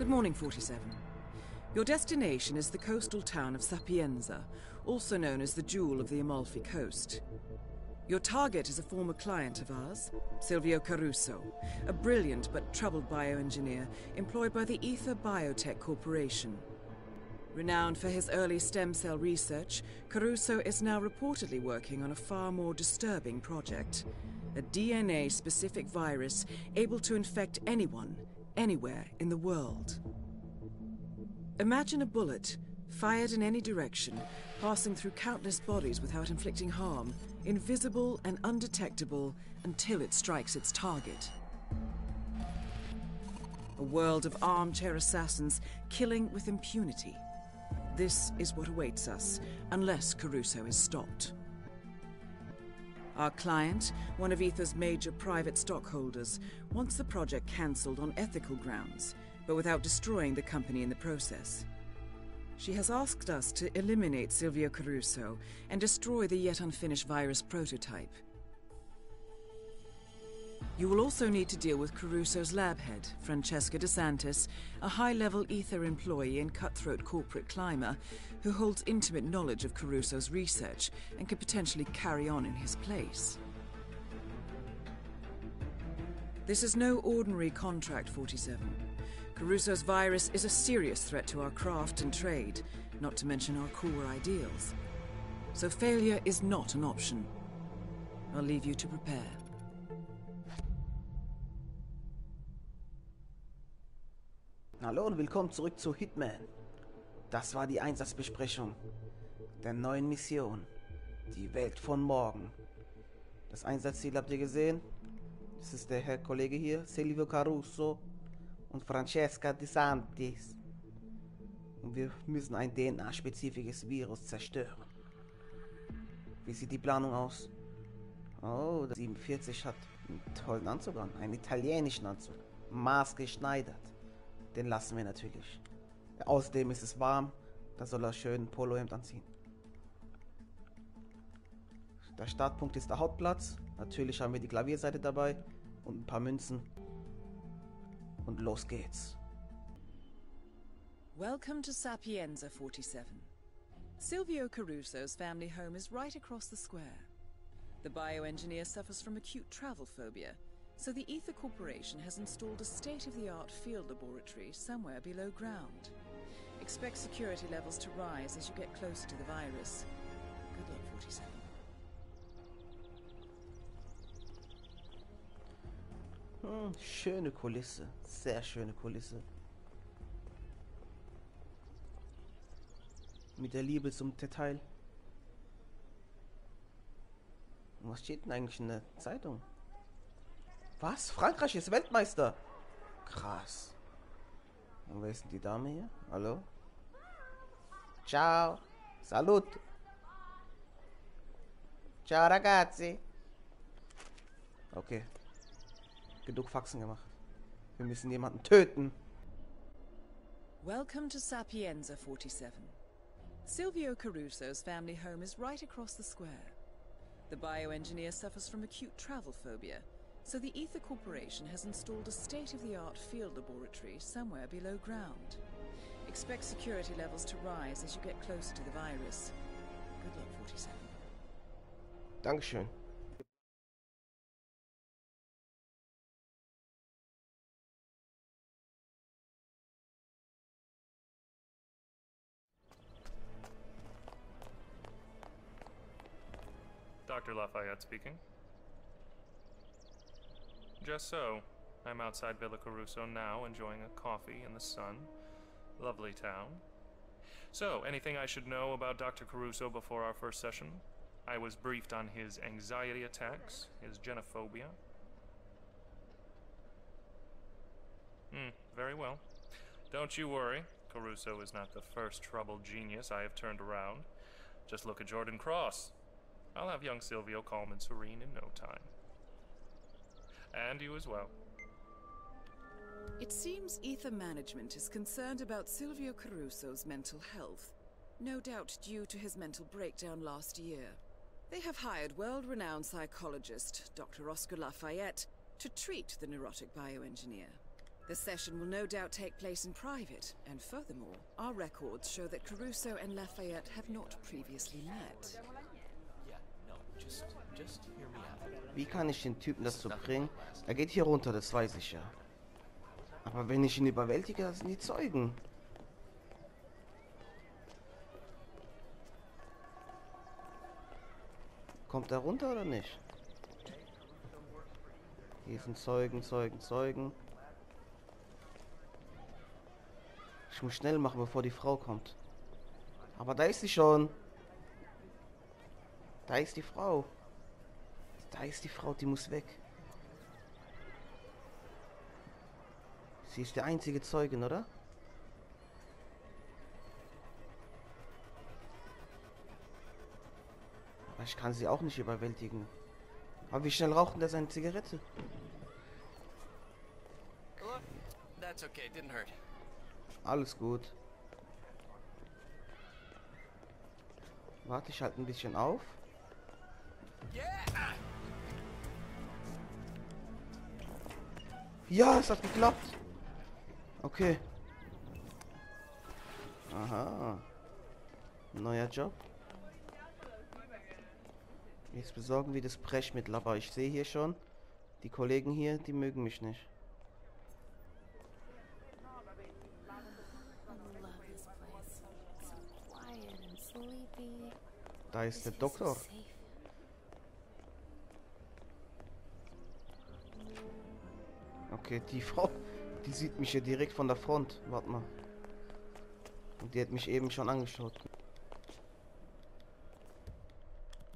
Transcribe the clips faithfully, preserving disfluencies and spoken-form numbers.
Good morning, forty-seven. Your destination is the coastal town of Sapienza, also known as the Jewel of the Amalfi Coast. Your target is a former client of ours, Silvio Caruso, a brilliant but troubled bioengineer employed by the Ether Biotech Corporation. Renowned for his early stem cell research, Caruso is now reportedly working on a far more disturbing project, a D N A-specific virus able to infect anyone, anywhere in the world. Imagine a bullet, fired in any direction, passing through countless bodies without inflicting harm, invisible and undetectable until it strikes its target. A world of armchair assassins killing with impunity. This is what awaits us, unless Caruso is stopped. Our client, one of Ether's major private stockholders, wants the project cancelled on ethical grounds, but without destroying the company in the process. She has asked us to eliminate Silvio Caruso and destroy the yet unfinished virus prototype. You will also need to deal with Caruso's lab head, Francesca DeSantis, a high-level Ether employee and cutthroat corporate climber who holds intimate knowledge of Caruso's research and could potentially carry on in his place. This is no ordinary contract, forty-seven. Caruso's virus is a serious threat to our craft and trade, not to mention our core ideals. So failure is not an option. I'll leave you to prepare. Hallo und willkommen zurück zu Hitman. Das war die Einsatzbesprechung der neuen Mission. Die Welt von morgen. Das Einsatzziel habt ihr gesehen. Das ist der Herr Kollege hier, Silvio Caruso und Francesca DeSantis. Und wir müssen ein D N A-spezifisches Virus zerstören. Wie sieht die Planung aus? Oh, der siebenundvierzig hat einen tollen Anzug an. Einen italienischen Anzug. Maßgeschneidert. Den lassen wir natürlich. Außerdem ist es warm, da soll er schön Polohemd anziehen. Der Startpunkt ist der Hauptplatz. Natürlich haben wir die Klavierseite dabei und ein paar Münzen. Und los geht's. Welcome to Sapienza forty-seven. Silvio Caruso's family home is right across the square. The bioengineer suffers from acute travel phobia. So the Ether Corporation has installed a state-of-the-art field laboratory somewhere below ground. Expect security levels to rise as you get close to the virus. Good luck, forty-seven. Hm, schöne Kulisse. Sehr schöne Kulisse. Mit der Liebe zum Detail. Und was steht denn eigentlich in der Zeitung? Was? Frankreich ist Weltmeister! Krass. Und wer ist denn die Dame hier? Hallo? Ciao! Salut! Ciao ragazzi! Okay. Genug Faxen gemacht. Wir müssen jemanden töten. Welcome to Sapienza forty-seven. Silvio Caruso's family home is right across the square. The bioengineer suffers from acute travel phobia. So the Ether Corporation has installed a state-of-the-art field laboratory somewhere below ground. Expect security levels to rise as you get close to the virus. Good luck, forty-seven. Dankeschön. Doctor Lafayette speaking. Just so. I'm outside Villa Caruso now, enjoying a coffee in the sun. Lovely town. So, anything I should know about Doctor Caruso before our first session? I was briefed on his anxiety attacks, his genophobia. Hmm, very well. Don't you worry. Caruso is not the first troubled genius I have turned around. Just look at Jordan Cross. I'll have young Silvio calm and serene in no time. And you as well. It seems Ether management is concerned about Silvio Caruso's mental health, no doubt due to his mental breakdown last year. They have hired world-renowned psychologist Doctor Oscar Lafayette to treat the neurotic bioengineer. The session will no doubt take place in private, and furthermore, our records show that Caruso and Lafayette have not previously met. Yeah, no, just, just hear me out. Wie kann ich den Typen das so bringen? Er geht hier runter, das weiß ich ja. Aber wenn ich ihn überwältige, das sind die Zeugen. Kommt er runter oder nicht? Hier sind Zeugen, Zeugen, Zeugen. Ich muss schnell machen, bevor die Frau kommt. Aber da ist sie schon. Da ist die Frau. Da ist die Frau, die muss weg. Sie ist der einzige Zeugin, oder? Aber ich kann sie auch nicht überwältigen. Aber wie schnell raucht denn der seine Zigarette? Alles gut. Warte, ich halte ein bisschen auf. Ja, es hat geklappt. Okay. Aha. Neuer Job. Jetzt besorgen wir das Brechmittel, aber ich sehe hier schon, die Kollegen hier, die mögen mich nicht. Da ist der Doktor. Okay, die Frau, die sieht mich hier direkt von der Front. Warte mal. Und die hat mich eben schon angeschaut.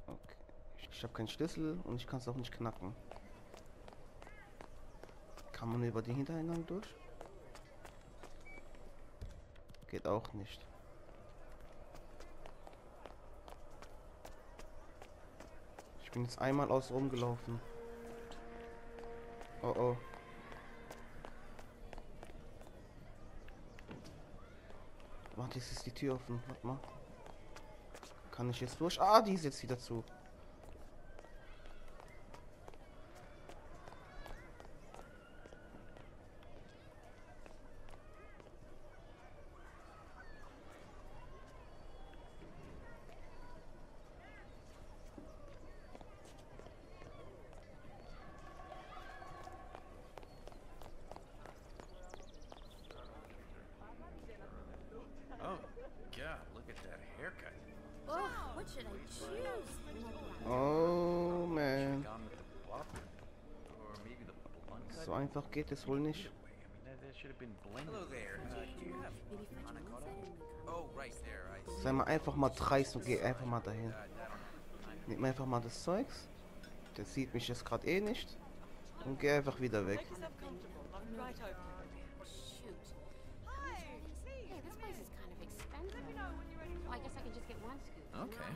Okay. Ich, ich habe keinen Schlüssel und ich kann es auch nicht knacken. Kann man über den Hintereingang durch? Geht auch nicht. Ich bin jetzt einmal aus rumgelaufen. Oh oh. Warte, jetzt ist die Tür offen. Warte mal. Kann ich jetzt durch? Ah, die ist jetzt wieder zu. Oh man. So einfach geht es wohl nicht. Sei mal einfach mal dreist und geh einfach mal dahin. Nimm einfach mal das Zeugs. Der sieht mich jetzt gerade eh nicht. Und geh einfach wieder weg. Okay.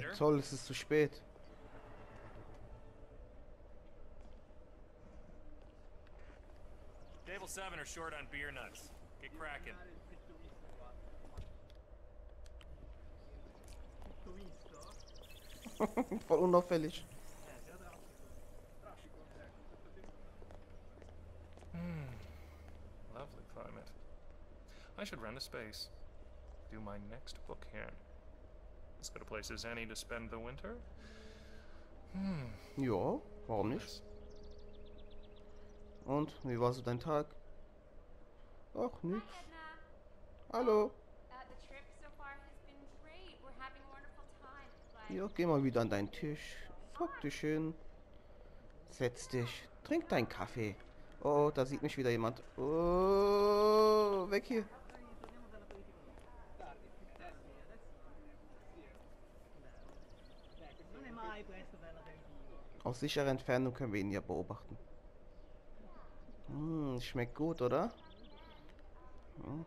Ja, toll, es ist zu spät. Table seven are short on beer nuts. Get cracking. Voll unauffällig. Hmm. Lovely climate. I should rent a space. Do my next book here. As good a place as any to spend the winter. Hmm. Ja, warum nicht? Und wie war so dein Tag? Ach, nix. Hallo. Ja, geh mal wieder an deinen Tisch. Fuck dich hin. Setz dich. Trink deinen Kaffee. Oh, da sieht mich wieder jemand. Oh, weg hier. Aus sicherer Entfernung können wir ihn ja beobachten. Hm, schmeckt gut, oder?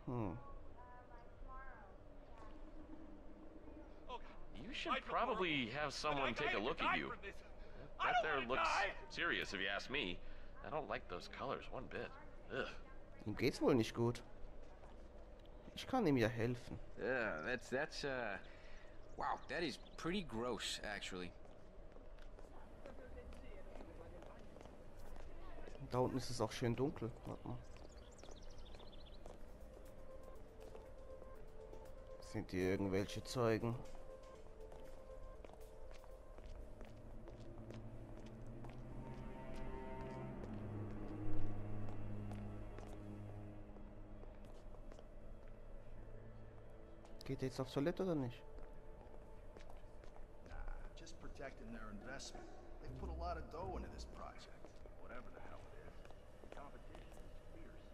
Mhm. You should probably have someone take a look at you. That there looks serious, if you ask me. I don't like those colors one bit. Ugh. Ihm geht's wohl nicht gut. Ich kann ihm ja helfen. Yeah, that's that's uh, wow, that is pretty gross, actually. Da unten ist es auch schön dunkel. Warte mal. Sind hier irgendwelche Zeugen? Geht jetzt auf Toilette oder nicht? Nah, just protecting their investment. They put a lot of dough into this project. Whatever the hell it is. The competition is fierce.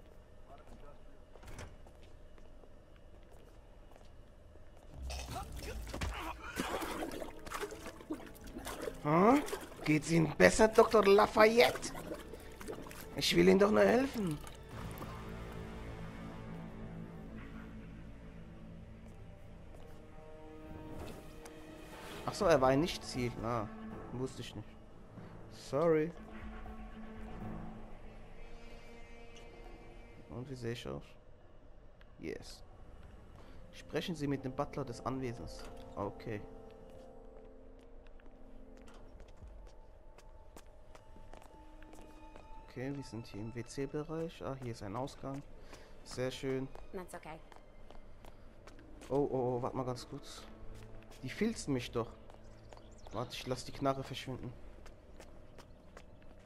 A lot of industrial. Huh? Geht's Ihnen besser, Doktor Lafayette? Ich will Ihnen doch nur helfen. Achso, er war ein Nicht-Ziel. Ah, wusste ich nicht. Sorry. Und wie sehe ich aus? Yes. Sprechen Sie mit dem Butler des Anwesens. Okay. Okay, wir sind hier im W C-Bereich. Ah, hier ist ein Ausgang. Sehr schön. That's okay. Oh, oh, oh, warte mal ganz kurz. Die filzen mich doch. Warte, ich lasse die Knarre verschwinden.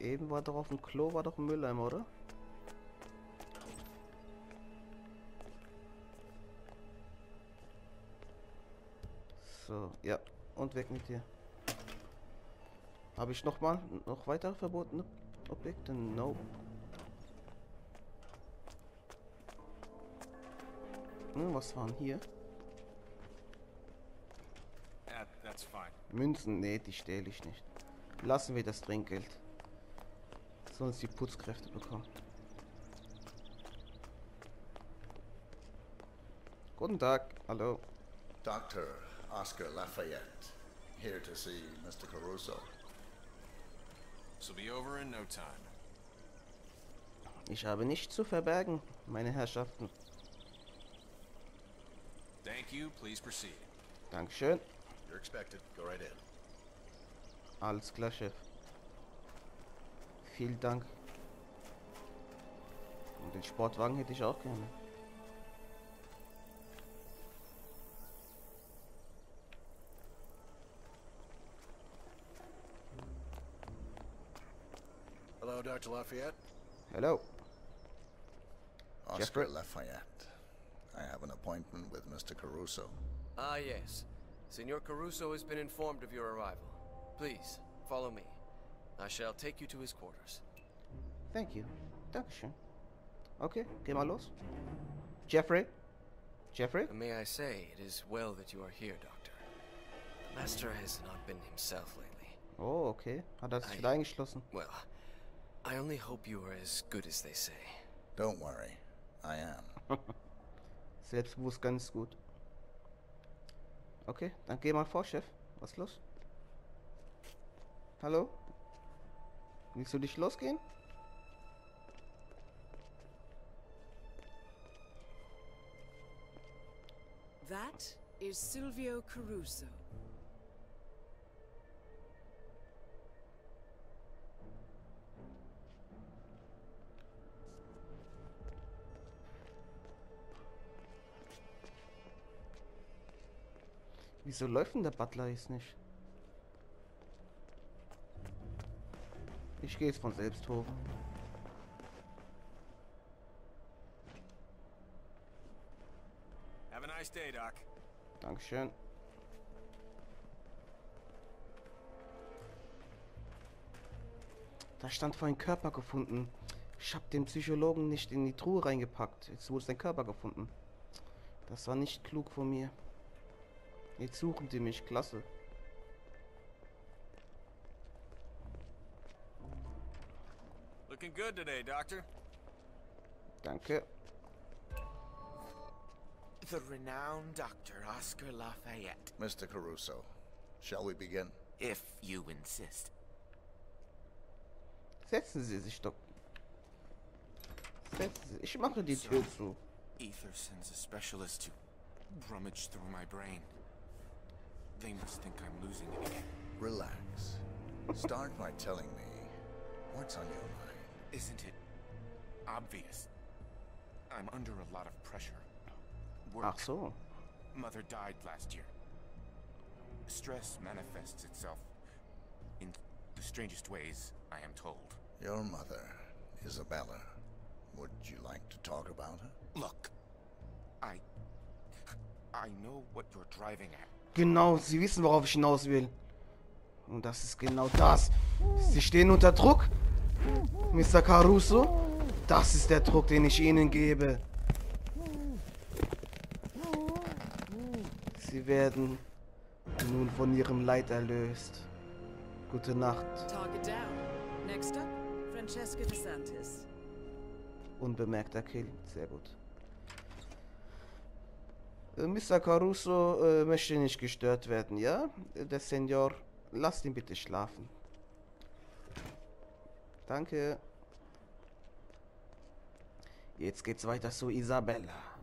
Eben war doch auf dem Klo, war doch ein Mülleimer, oder? So, ja. Und weg mit dir. Habe ich nochmal noch weitere verbotene Objekte? No. Hm, was waren hier? Münzen? Nee, die stehle ich nicht. Lassen wir das Trinkgeld. Sonst die Putzkräfte bekommen. Guten Tag. Hallo. Doctor Oscar Lafayette. Here to see Mister Caruso. This will be over in no time. Ich habe nichts zu verbergen, meine Herrschaften. Thank you. Please proceed. Dankeschön. You're expected. Go right in. Alles klar, Chef. Vielen Dank. Und den Sportwagen hätte ich auch gerne. Hello, Doctor Lafayette. Hello. Oscar Jeffrey. Lafayette. I have an appointment with Mister Caruso. Ah, yes. Senor Caruso has been informed of your arrival. Please, follow me. I shall take you to his quarters. Thank you. Dankeschön. Okay, geh mal los. Jeffrey? Jeffrey? May I say, it is well that you are here, Doctor. The Master has not been himself lately. Oh, okay. Hat er sich wieder eingeschlossen? Well, I only hope you are as good as they say. Don't worry. I am. Selbstbewusst ganz gut. Okay, dann geh mal vor, Chef. Was ist los? Hallo? Willst du dich losgehen? That is Silvio Caruso. Wieso läuft denn der Butler jetzt nicht? Ich gehe jetzt von selbst hoch. Have a nice day, Doc. Dankeschön. Da stand vorhin Körper gefunden. Ich habe den Psychologen nicht in die Truhe reingepackt. Jetzt wurde sein Körper gefunden. Das war nicht klug von mir. Jetzt suchen die mich, klasse. Looking good today, Doctor. Danke. The renowned Doctor Oscar Lafayette. Mister Caruso, shall we begin? If you insist. Setzen Sie sich doch. Setzen Sie. Ich mache die Tür zu. Ether sends a specialist to rummage through my brain. They must think I'm losing it again. Relax. Start by telling me what's on your mind. Isn't it obvious? I'm under a lot of pressure. Work. Ach so. Mother died last year. Stress manifests itself in the strangest ways, I am told. Your mother, Isabella. Would you like to talk about her? Look, I... I know what you're driving at. Genau, sie wissen, worauf ich hinaus will. Und das ist genau das. Sie stehen unter Druck, Mister Caruso. Das ist der Druck, den ich Ihnen gebe. Sie werden nun von ihrem Leid erlöst. Gute Nacht. Target down. Next up, Francesca DeSantis. Unbemerkter Kill. Sehr gut. Mister Caruso äh, möchte nicht gestört werden, ja? Der Senior, lasst ihn bitte schlafen. Danke. Jetzt geht's weiter zu Isabella.